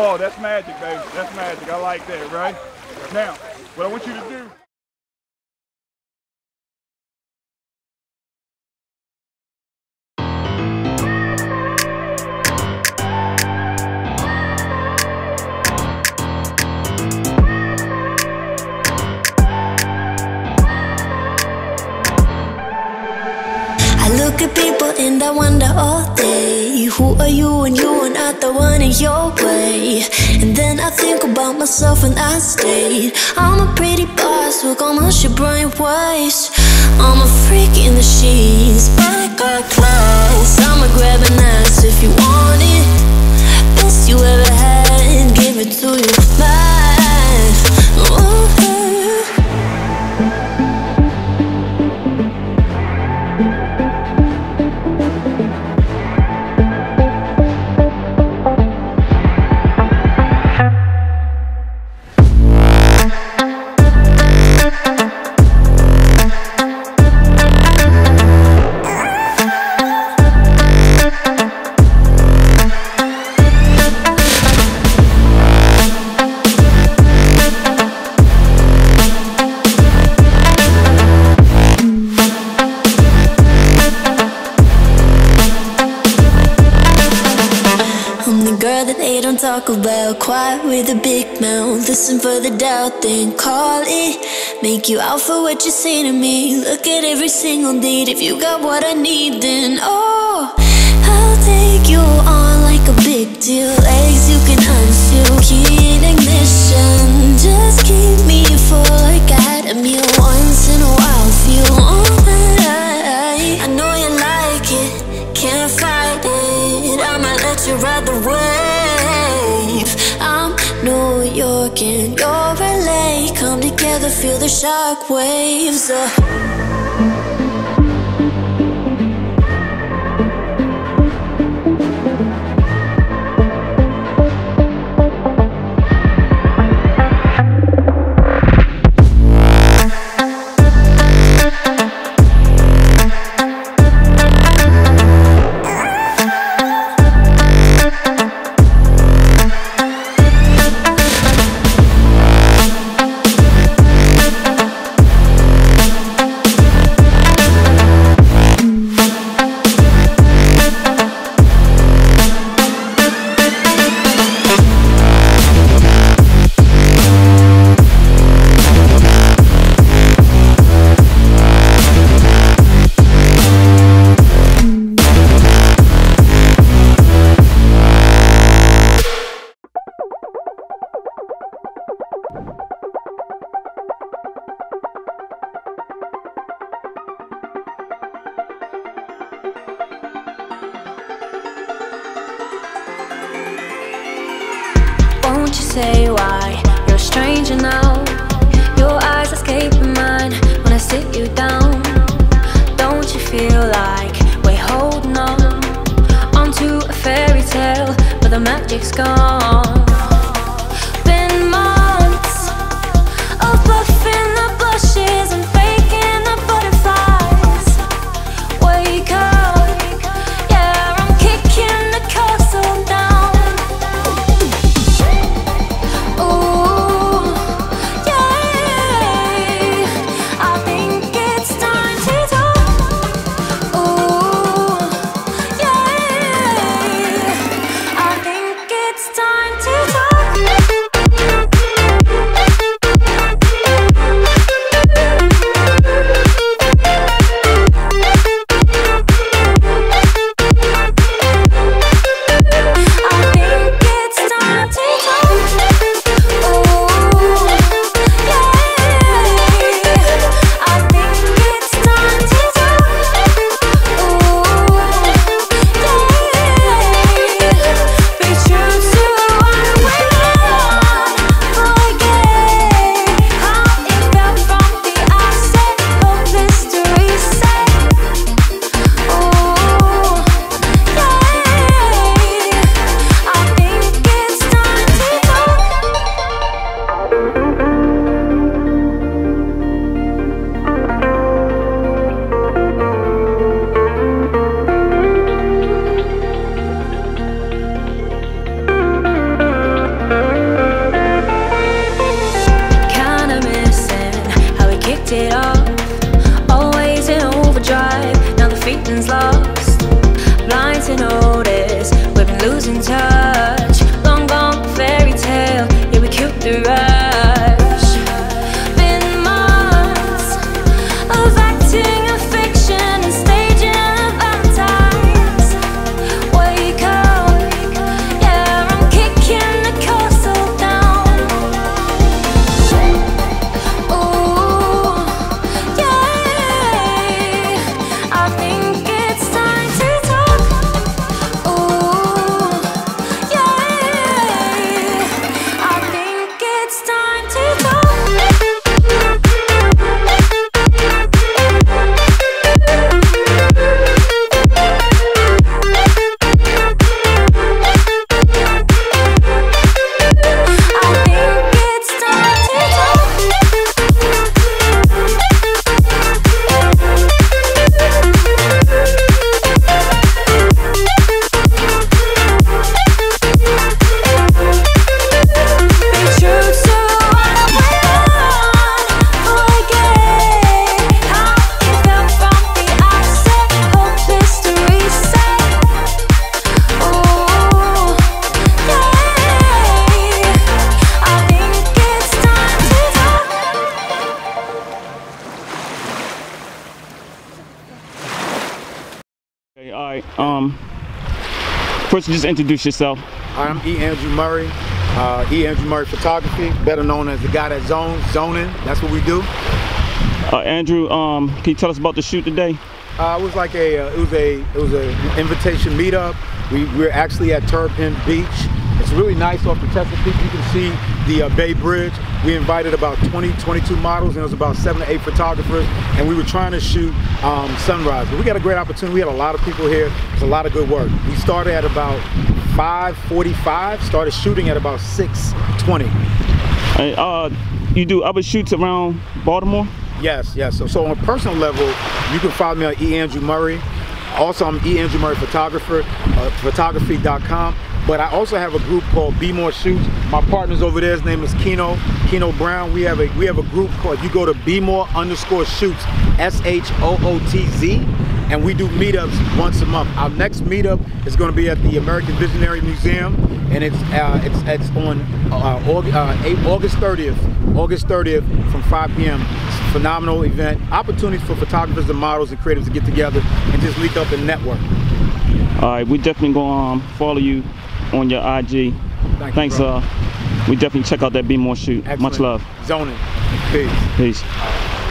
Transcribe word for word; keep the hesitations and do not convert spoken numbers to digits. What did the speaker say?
Oh, that's magic, baby. That's magic. I like that, right? Now, what I want you to do. I look at people and I wonder all day, who are you and you are not the one in your way? And then I think about myself and I state, I'm a pretty boss, look almost your brain waste. I'm a freak in the sheets, but I got class. I'ma grab an ass if you want it, best you ever had, give it to you mine. Talk about quiet with a big mouth, listen for the doubt, then call it. Make you out for what you say to me, look at every single need. If you got what I need, then oh, I'll take you on like a big deal. Eggs you can unseal, key in ignition, just keep me full like I had a meal. Once in a while, feel on right. I know you like it, can't fight it, I might let you ride the wave. New York and your L A come together, feel the shock waves. Uh. Say why you're a stranger now. Your eyes escape mine when I sit you down. Don't you feel like we're holding on onto a fairy tale, but the magic's gone? Been months of bluffing the blushes and faking the butterflies. Wake up, yeah, I'm kicking the castle down. Time to Um, first, just introduce yourself. I'm E. Andrew Murray. Uh, E. Andrew Murray Photography, better known as the guy that zones, zoning. That's what we do. Uh, Andrew, um, can you tell us about the shoot today? Uh, it was like a, uh, it was a, it was an invitation meetup. We, we we're actually at Turpin Beach. It's really nice off the Chesapeake. You can see the uh, Bay Bridge. We invited about twenty, twenty-two models, and it was about seven to eight photographers, and we were trying to shoot um, sunrise. But we got a great opportunity. We had a lot of people here. It's a lot of good work. We started at about five forty-five, started shooting at about six twenty. Hey, uh, you do other shoots around Baltimore? Yes, yes. So, so on a personal level, you can follow me on E. Andrew Murray. Also, I'm E. Andrew Murray Photographer, uh, photography dot com. But I also have a group called Be More Shoots. My partner's over there, his name is Keno, Keno Brown. We have a we have a group called, you go to Be More underscore Shoots, S H O O T Z, and we do meetups once a month. Our next meetup is gonna be at the American Visionary Museum, and it's uh, it's, it's on uh, August, uh, August thirtieth, August thirtieth from five P M It's a phenomenal event. Opportunities for photographers and models and creatives to get together and just link up and network. All right, we definitely gonna um, follow you on your I G. Thank Thanks, you, uh, we definitely check out that Be More Shoot. Excellent. Much love. Zoning. Peace. Peace.